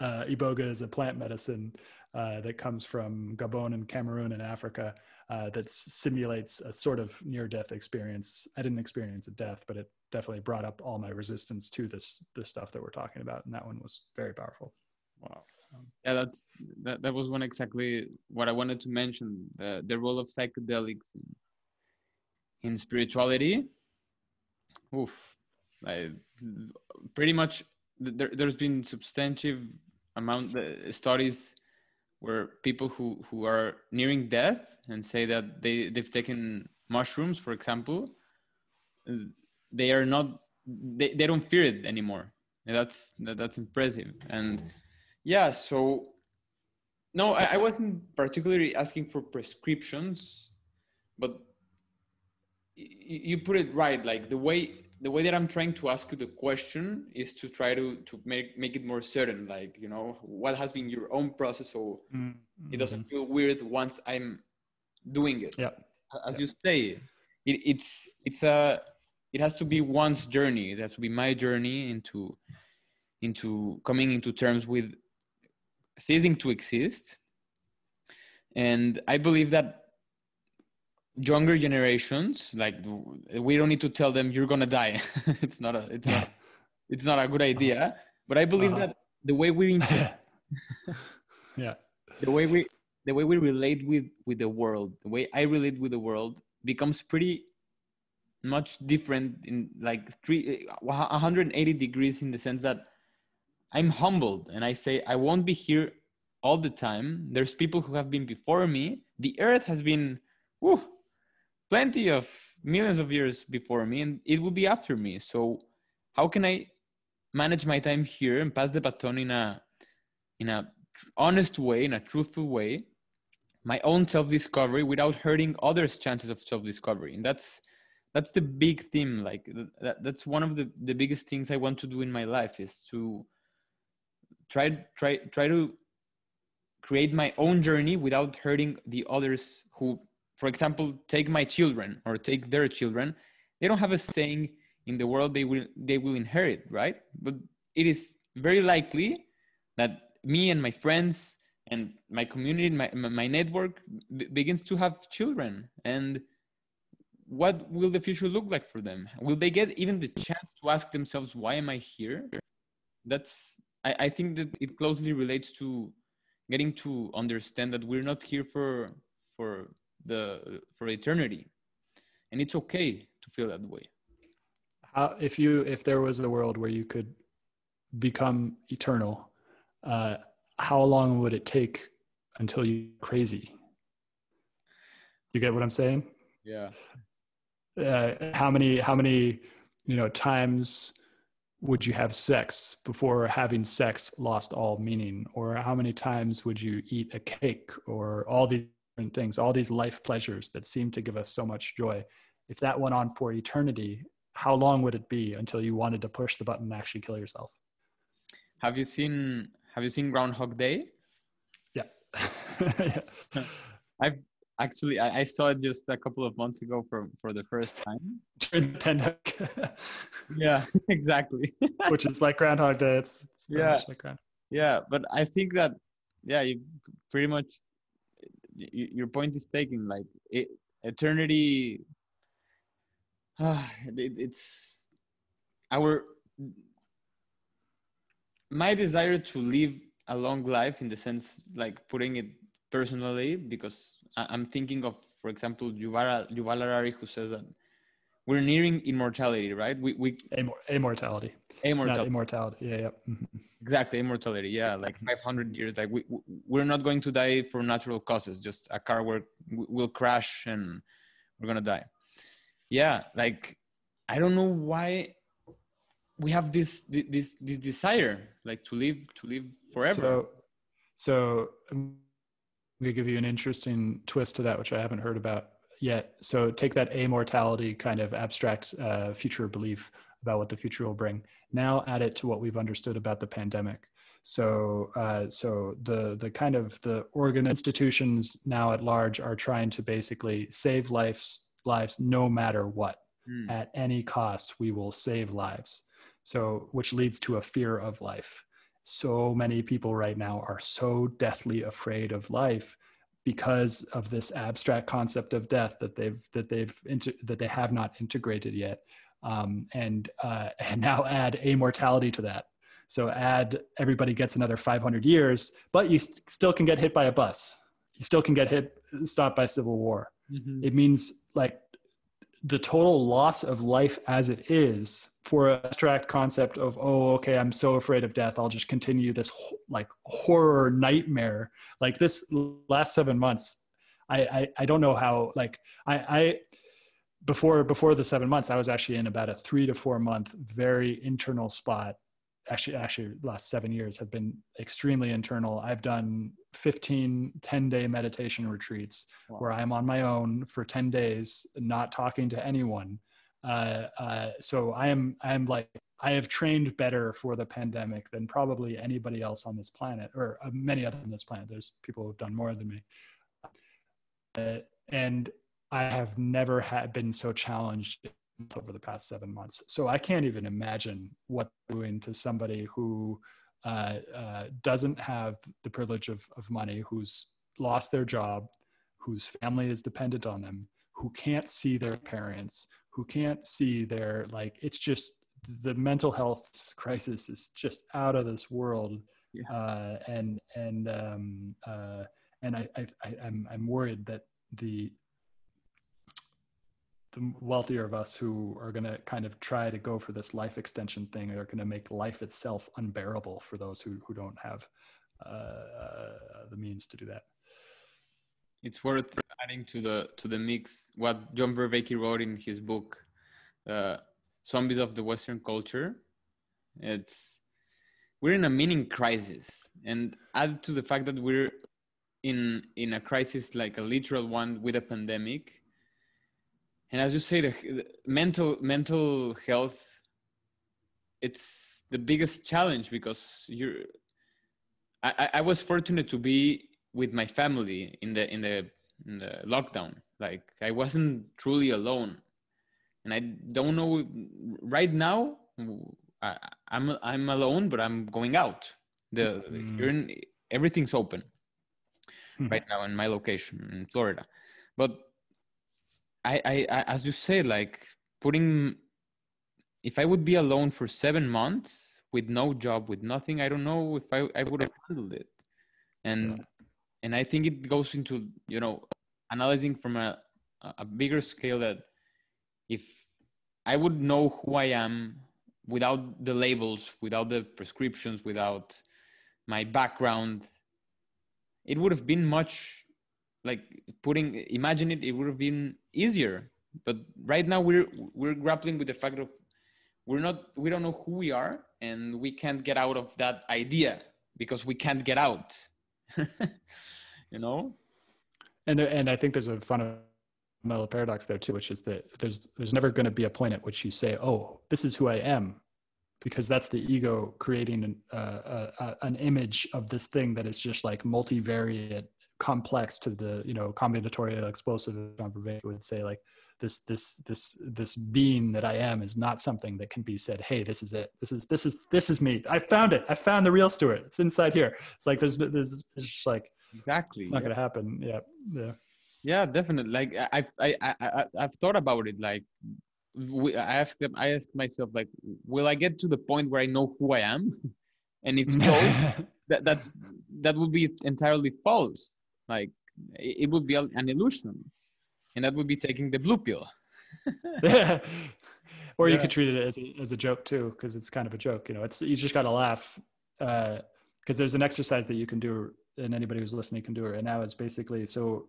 Iboga is a plant medicine that comes from Gabon and Cameroon in Africa, that simulates a sort of near-death experience. I didn't experience a death, but it definitely brought up all my resistance to this stuff that we're talking about, and that one was very powerful. Wow. Yeah, that was one exactly what I wanted to mention, the role of psychedelics in spirituality. Oof. Pretty much there's been substantive amount of studies where people who are nearing death and say that they've taken mushrooms, for example, they don't fear it anymore. That's impressive. And yeah, so no, I wasn't particularly asking for prescriptions, but you put it right. Like the way that I'm trying to ask you the question is to try to make it more certain, like, you know, what has been your own process, so it doesn't feel weird once I'm doing it. Yeah. As you say, it has to be one's journey. That would be my journey into coming into terms with ceasing to exist. And I believe that younger generations, like, we don't need to tell them you're gonna die. it's not a good idea. But I believe that the way we the way we relate with the world, the way I relate with the world becomes pretty much different in like 180 degrees, in the sense that I'm humbled and I say I won't be here all the time. There's people who have been before me. The earth has been plenty of millions of years before me, and it will be after me. So how can I manage my time here and pass the baton in a honest way, in a truthful way, my own self-discovery without hurting others' chances of self-discovery? And that's the big theme. Like that's one of the biggest things I want to do in my life, is to try to create my own journey without hurting the others who, for example, take my children or take their children. They don't have a saying in the world they will inherit, right? But it is very likely that me and my friends and my community, my network begins to have children. And what will the future look like for them? Will they get even the chance to ask themselves, why am I here? I think that it closely relates to getting to understand that we're not here for eternity, and it's okay to feel that way. If there was a world where you could become eternal, how long would it take until you're crazy? You get what I'm saying? Yeah. How many times would you have sex before having sex lost all meaning? Or how many times would you eat a cake? Or all these things, all these life pleasures that seem to give us so much joy. If that went on for eternity, how long would it be until you wanted to push the button and actually kill yourself? Have you seen Groundhog Day? Yeah. Yeah. I saw it just a couple of months ago for the first time. During the pandemic. Yeah, exactly. Which is like Groundhog Day. It's much like Groundhog. Yeah, but I think that, you pretty much, your point is taken. Like, eternity, it's my desire to live a long life, in the sense, like putting it personally, because I'm thinking of, for example, Yuval Harari, who says that we're nearing immortality, right? Immortality. Exactly, immortality. Yeah, like 500 years. Like we're not going to die for natural causes. Just a car will crash and we're gonna die. Yeah, like I don't know why we have this desire, like to live forever. So I'm gonna give you an interesting twist to that, which I haven't heard about yet. So take that amortality kind of abstract future belief about what the future will bring. Now add it to what we've understood about the pandemic. So the kind of the organ institutions now at large are trying to basically save lives no matter what. At any cost, we will save lives. So, which leads to a fear of life. So many people right now are so deathly afraid of life because of this abstract concept of death that they have not integrated yet. And now add amortality to that. So add, everybody gets another 500 years, but you still can get hit by a bus. You still can get stopped by civil war. Mm-hmm. It means like the total loss of life as it is for an abstract concept of, oh, okay, I'm so afraid of death, I'll just continue this like horror nightmare. Like this last 7 months, I don't know how, like I Before the 7 months, I was actually in about a 3 to 4 month, very internal spot. Actually, the last 7 years have been extremely internal. I've done 15 10-day meditation retreats. Wow. Where I'm on my own for 10 days, not talking to anyone. So I am like, I have trained better for the pandemic than probably anybody else on this planet, or many other on this planet. There's people who have done more than me. And I have never been so challenged over the past 7 months. So I can't even imagine what they're doing to somebody who doesn't have the privilege of money, who's lost their job, whose family is dependent on them, who can't see their parents, who can't see their, like, it's just, the mental health crisis is just out of this world. Yeah. And I'm worried that the wealthier of us who are going to kind of try to go for this life extension thing are going to make life itself unbearable for those who don't have the means to do that. It's worth adding to the mix what John Vervaeke wrote in his book, Zombies of the Western Culture. We're in a meaning crisis, and add to the fact that we're in a crisis, like a literal one, with a pandemic. And as you say, the mental health, it's the biggest challenge, because I was fortunate to be with my family in the lockdown. Like, I wasn't truly alone, and I don't know right now. I'm alone, but I'm going out. Everything's open right now in my location in Florida, but. I as you say, like if I would be alone for 7 months with no job, with nothing, I don't know if I would have handled it. And I think it goes into, analyzing from a bigger scale, that if I would know who I am without the labels, without the prescriptions, without my background, it would have been much, like it would have been easier. But right now we're grappling with the fact of we don't know who we are, and we can't get out of that idea because we can't get out. And I think there's a fun fundamental paradox there too, which is that there's never going to be a point at which you say, oh, this is who I am, because that's the ego creating an image of this thing that is just like multivariate, complex to the, you know, combinatorial explosive. John Vervaeke would say like this being that I am is not something that can be said, hey, this is it. This is me. I found it. I found the real Stuart. It's inside here. It's like, it's just like, exactly. It's not going to happen. Yeah. Yeah. Yeah, definitely. Like I've thought about it. Like I asked myself, like, will I get to the point where I know who I am? And if so, that would be entirely false. Like it would be an illusion, and that would be taking the blue pill. Yeah. Or you could treat it as a joke too, because it's kind of a joke. You know, you just got to laugh, because there's an exercise that you can do, and anybody who's listening can do it right now. It's basically, so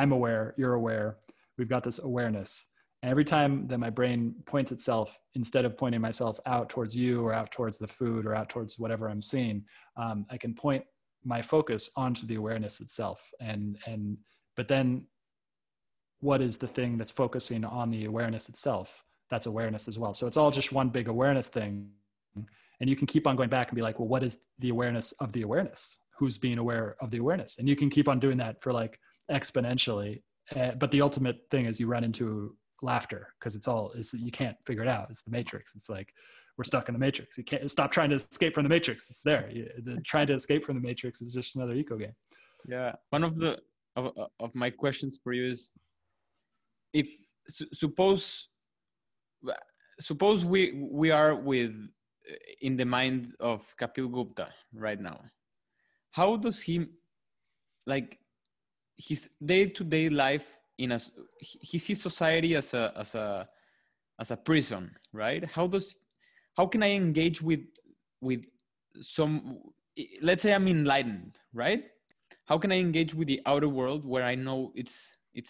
I'm aware, you're aware, we've got this awareness. And every time that my brain points itself, instead of pointing myself out towards you or out towards the food or out towards whatever I'm seeing, I can point my focus onto the awareness itself. But then what is the thing that's focusing on the awareness itself? That's awareness as well. So it's all just one big awareness thing. And you can keep on going back and be like, well, what is the awareness of the awareness? Who's being aware of the awareness? And you can keep on doing that for like exponentially. But the ultimate thing is you run into laughter, because you can't figure it out. It's the Matrix. It's like, we're stuck in the Matrix. You can't stop trying to escape from the Matrix. It's there. Trying to escape from the Matrix is just another eco game. Yeah. One of of my questions for you is, if suppose we are in the mind of Kapil Gupta right now, how does he, like, his day-to-day life he sees society as a prison, right? How can I engage with some, let's say I'm enlightened, right? How can I engage with the outer world where I know it's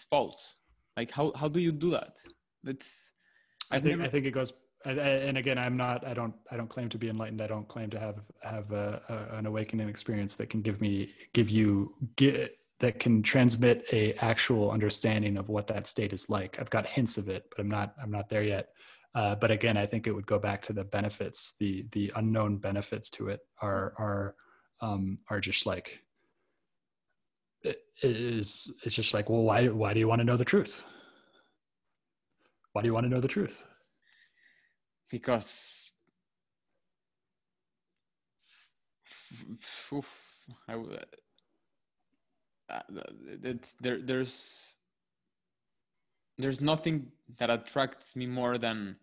false? Like, how do you do that? I think it goes. And again, I don't claim to be enlightened. I don't claim to have an awakening experience that can that can transmit a actual understanding of what that state is like. I've got hints of it, but I'm not there yet. But again, I think it would go back to the benefits. The unknown benefits to it are just like, it's just like, well, why do you want to know the truth? Why do you want to know the truth? Because there's nothing that attracts me more than,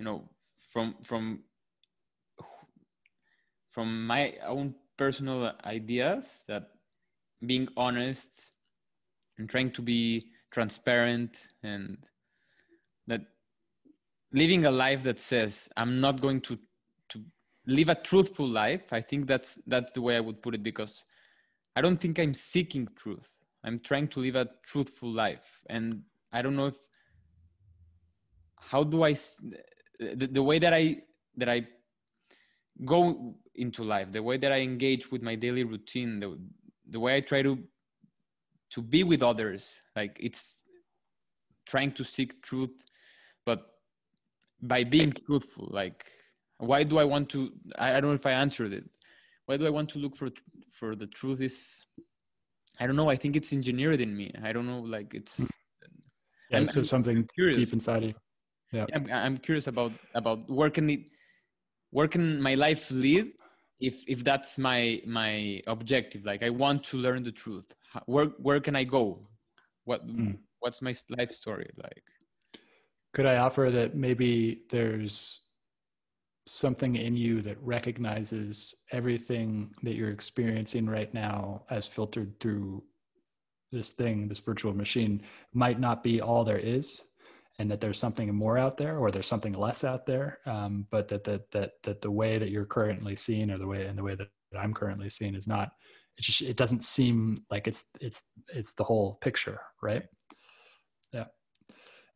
you know, from my own personal ideas, that being honest and trying to be transparent, and that living a life that says, I'm not going to live a truthful life. I think that's the way I would put it, because I don't think I'm seeking truth. I'm trying to live a truthful life. And I don't know the way that I go into life, the way that I engage with my daily routine, the way I try to be with others, like, it's trying to seek truth, but by being truthful. Like, why do I want to, I don't know if I answered it. Why do I want to look for the truth? Is, I don't know. I think it's engineered in me. I don't know. Like, it's, yeah, so something curious deep inside you. Yeah. I'm curious about where can my life lead if that's my objective? Like, I want to learn the truth. Where can I go? What's my life story like? Could I offer that maybe there's something in you that recognizes everything that you're experiencing right now as filtered through this thing, this virtual machine, might not be all there is, and that there's something more out there, or there's something less out there, but that the way that you're currently seeing, or the way that I'm currently seeing, is not, it's just, it doesn't seem like it's the whole picture, right? Yeah.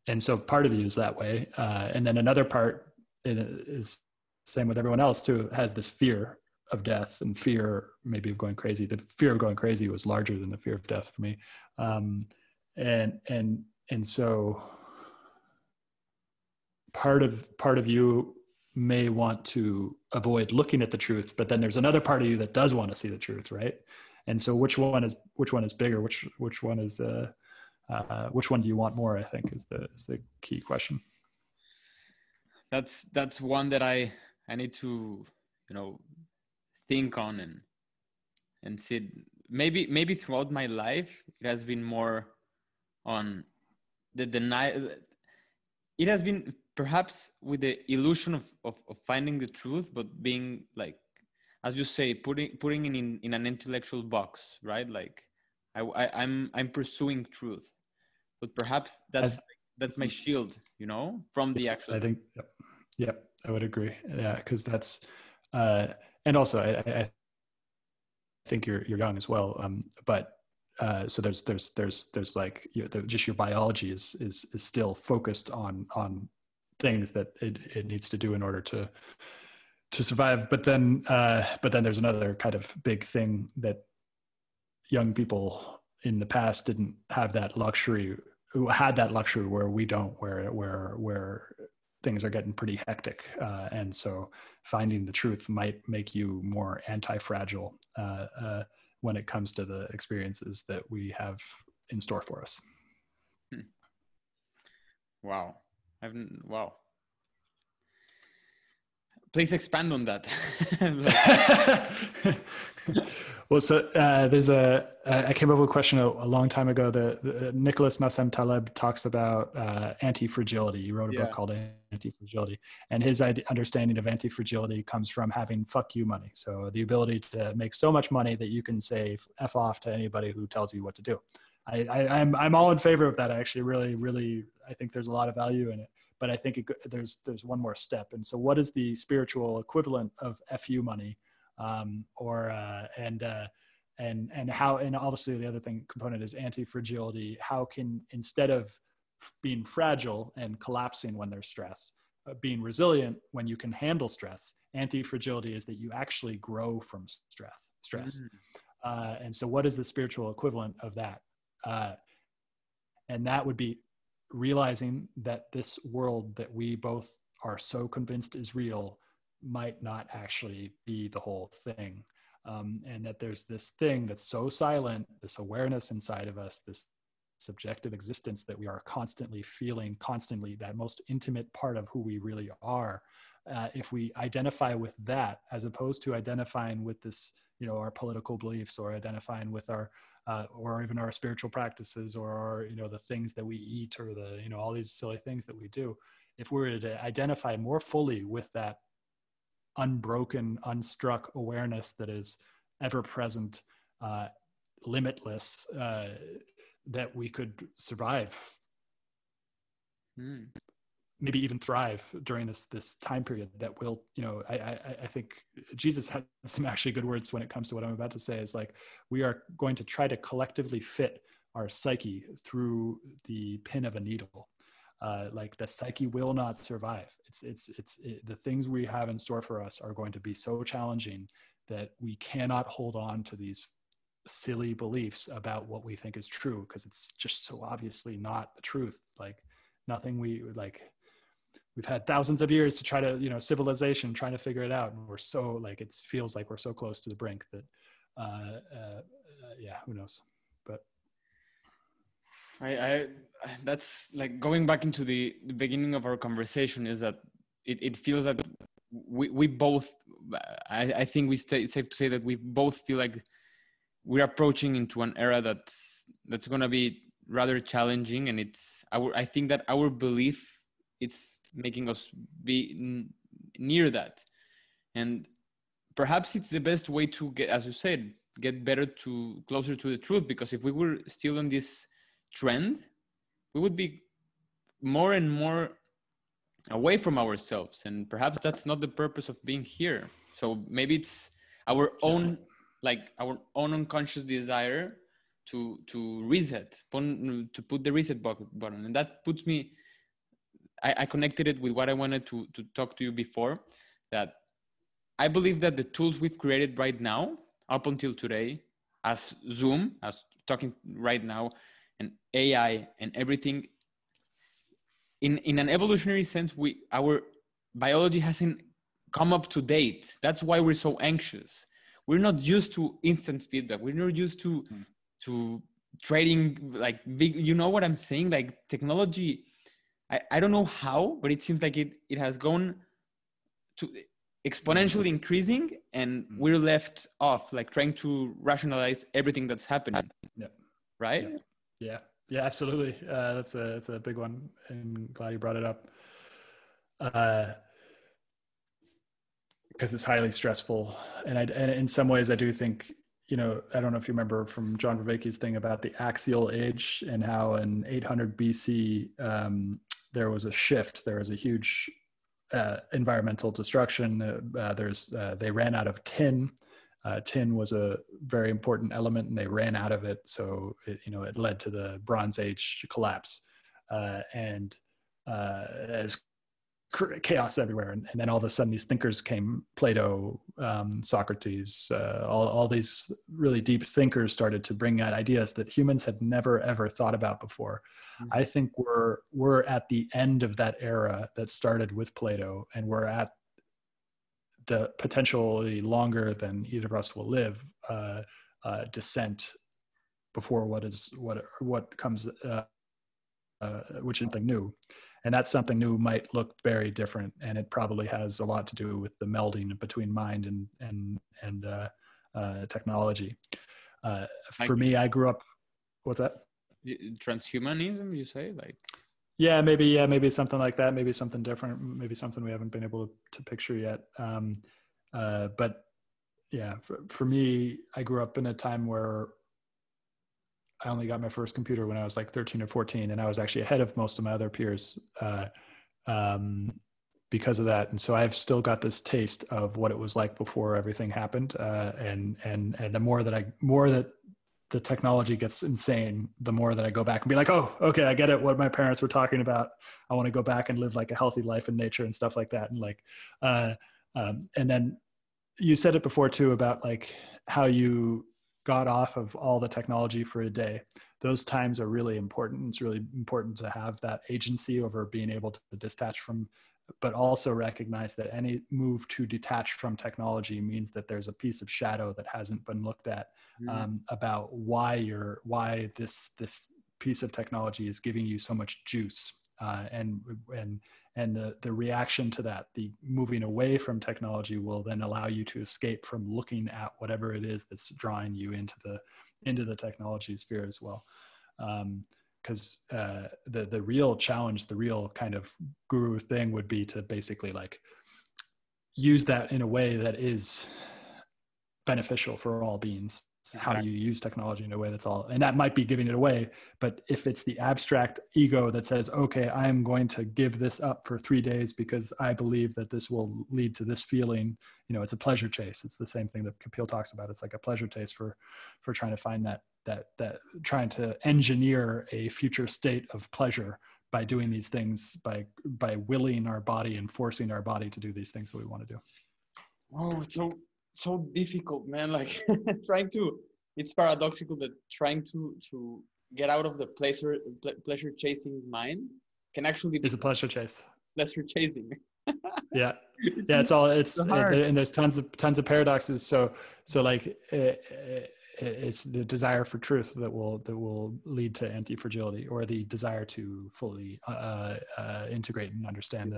And so part of you is that way. And then another part is same with everyone else too, has this fear of death and fear maybe of going crazy. The fear of going crazy was larger than the fear of death for me. And And so part of you may want to avoid looking at the truth, but then there's another part of you that does want to see the truth, right? And so which one is bigger? Which one do you want more? I think is the key question. That's one that I need to, think on and see. Maybe throughout my life, it has been more on the denial. It has been perhaps with the illusion of finding the truth, but being like, as you say, putting it in an intellectual box, right? Like I'm pursuing truth, but perhaps that's my shield, from the actual. I think, yep, I would agree. Yeah, because that's, and also I think you're young as well. So there's like just your biology is still focused on things that it needs to do in order to survive. But then there's another kind of big thing that young people in the past didn't have that luxury, where we don't, where things are getting pretty hectic. And so finding the truth might make you more anti-fragile, when it comes to the experiences that we have in store for us. Wow. Wow. Please expand on that. Well, so I came up with a question a long time ago. The Nicholas Nassim Taleb talks about anti-fragility. He wrote a book called Anti-Fragility. And his understanding of anti-fragility comes from having fuck you money. So the ability to make so much money that you can say F off to anybody who tells you what to do. I'm all in favor of that. I actually really, really, I think there's a lot of value in it. But I think there's one more step. And so what is the spiritual equivalent of FU money? And obviously the other component is anti-fragility. How can, instead of being fragile and collapsing when there's stress, being resilient when you can handle stress, anti-fragility is that you actually grow from stress. Mm-hmm. And so what is the spiritual equivalent of that? And that would be realizing that this world that we both are so convinced is real might not actually be the whole thing. And that there's this thing that's so silent, this awareness inside of us, this subjective existence that we are constantly feeling, that most intimate part of who we really are. If we identify with that, as opposed to identifying with this, our political beliefs, or identifying with our, or even our spiritual practices, or our, the things that we eat, or the, all these silly things that we do. If we were to identify more fully with that unbroken, unstruck awareness that is ever present, limitless, that we could survive, maybe even thrive during this time period that will, I think Jesus had some actually good words when it comes to what I'm about to say, is like, we are going to try to collectively fit our psyche through the pin of a needle. Like the psyche will not survive. The things we have in store for us are going to be so challenging that we cannot hold on to these silly beliefs about what we think is true, because it's just so obviously not the truth. Like nothing we've had thousands of years to try to, civilization trying to figure it out. And we're so like, it feels like we're so close to the brink that, who knows? But that's like going back into the beginning of our conversation, is that it feels that we both, I think it's safe to say that we both feel like we're approaching into an era that's going to be rather challenging. And I think that our belief, it's making us be near that. And perhaps it's the best way to get, as you said, get better to closer to the truth, because if we were still in this trend, we would be more and more away from ourselves, and perhaps that's not the purpose of being here. So maybe it's our own, like our own unconscious desire to reset, to put the reset button. And that puts me, I connected it with what I wanted to talk to you before, that I believe that the tools we've created right now, up until today, as Zoom, as talking right now, and AI and everything, in an evolutionary sense, our biology hasn't come up to date. That's why we're so anxious. We're not used to instant feedback. We're not used to trading like big, you know what I'm saying? Like technology, I don't know how, but it seems like it has gone to exponentially increasing, and we're left off like trying to rationalize everything that's happening. Yeah. Right? Yeah. Yeah. Yeah, absolutely. That's a big one, and I'm glad you brought it up. Because it's highly stressful, and in some ways, I do think, you know, I don't know if you remember from John Vervaeke's thing about the axial age and how in 800 BC there was a shift. There was a huge environmental destruction. They ran out of tin. Tin was a very important element, and they ran out of it. So it led to the Bronze Age collapse, and as chaos everywhere. And then all of a sudden these thinkers came, Plato, Socrates, all these really deep thinkers started to bring out ideas that humans had never, ever thought about before. Mm-hmm. I think we're at the end of that era that started with Plato, and we're at the potentially longer than either of us will live descent before what comes, which is something new. And that something new might look very different, and it probably has a lot to do with the melding between mind and technology. For me, I grew up. What's that? Transhumanism, you say? Like, maybe something like that. Maybe something different. Maybe something we haven't been able to picture yet. But yeah, for me, I grew up in a time where I only got my first computer when I was like 13 or 14, and I was actually ahead of most of my other peers because of that. And so I've still got this taste of what it was like before everything happened. And the more that the technology gets insane, the more that I go back and be like, oh, okay, I get it. What my parents were talking about. I want to go back and live like a healthy life in nature and stuff like that. And and then you said it before too, about like how you got off of all the technology for a day. Those times are really important. It's really important to have that agency over being able to detach from, but also recognize that any move to detach from technology means that there's a piece of shadow that hasn't been looked at about why this piece of technology is giving you so much juice. And the reaction to that, the moving away from technology, will then allow you to escape from looking at whatever it is that's drawing you into the technology sphere as well. Because the real challenge, the real kind of guru thing would be to basically like use that in a way that is beneficial for all beings. How do you use technology in a way that's all, and that might be giving it away, but if it's the abstract ego that says, okay, I'm going to give this up for 3 days because I believe that this will lead to this feeling, it's a pleasure chase. It's the same thing that Kapil talks about. It's like a pleasure chase for trying to find that trying to engineer a future state of pleasure by doing these things, by willing our body and forcing our body to do these things that we want to do. Oh, it's so difficult, man. Like it's paradoxical that trying to get out of the pleasure chasing mind can actually be a pleasure chase. Pleasure chasing. yeah. And there's tons of paradoxes. So like it's the desire for truth that will lead to anti-fragility, or the desire to fully integrate and understand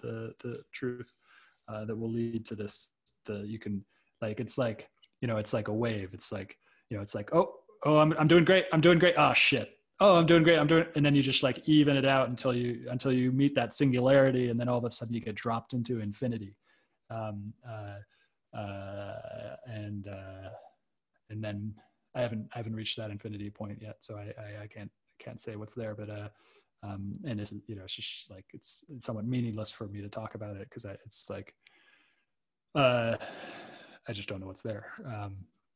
the truth that will lead to this. You can like, it's like a wave. It's like, oh, I'm doing great. I'm doing great. Oh shit. Oh, I'm doing great. And then you just like even it out until you meet that singularity. And then all of a sudden you get dropped into infinity. And then I haven't reached that infinity point yet. So I can't say what's there, but, and isn't, it's just like, it's somewhat meaningless for me to talk about it. Cause it's like, I just don't know what's there,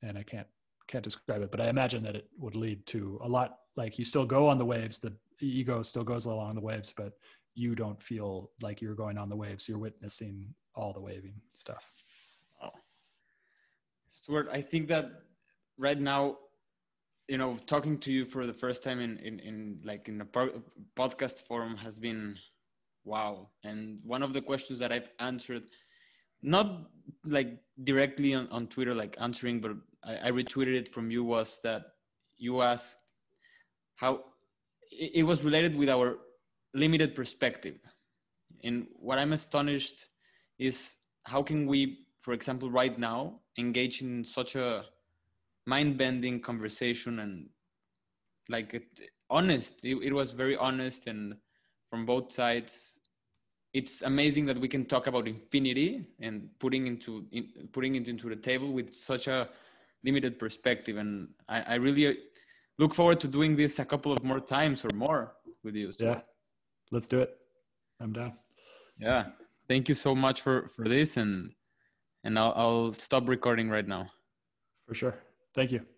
and I can't describe it. But I imagine that it would lead to a lot. Like you still go on the waves, the ego still goes along the waves, but you don't feel like you're going on the waves. You're witnessing all the waving stuff. Wow, Stuart, I think that right now you know, talking to you for the first time in a podcast form has been wow. And one of the questions that I've answered, not like directly on Twitter, like answering, but I retweeted it from you, was that you asked how it was related with our limited perspective. And what I'm astonished is how can we, for example, right now, engage in such a mind-bending conversation and honest. It was very honest, and from both sides, it's amazing that we can talk about infinity and putting it into the table with such a limited perspective. And I really look forward to doing this a couple of more times or more with you. So. Yeah, let's do it. I'm down. Yeah, thank you so much for this, and I'll stop recording right now. For sure. Thank you.